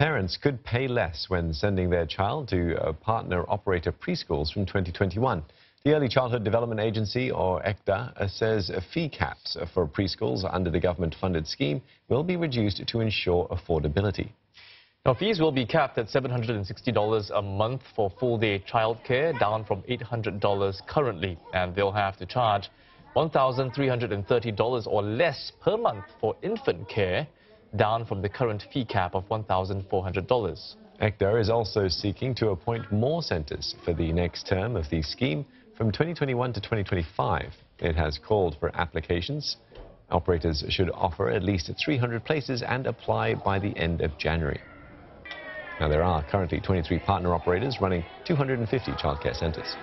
Parents could pay less when sending their child to partner operator preschools from 2021. The Early Childhood Development Agency, or ECDA, says fee caps for preschools under the government-funded scheme will be reduced to ensure affordability. Now, fees will be capped at $760 a month for full-day childcare, down from $800 currently, and they'll have to charge $1,330 or less per month for infant care, down from the current fee cap of $1,400. ECDA is also seeking to appoint more centres for the next term of the scheme from 2021 to 2025. It has called for applications. Operators should offer at least 300 places and apply by the end of January. Now, there are currently 23 partner operators running 250 childcare centres.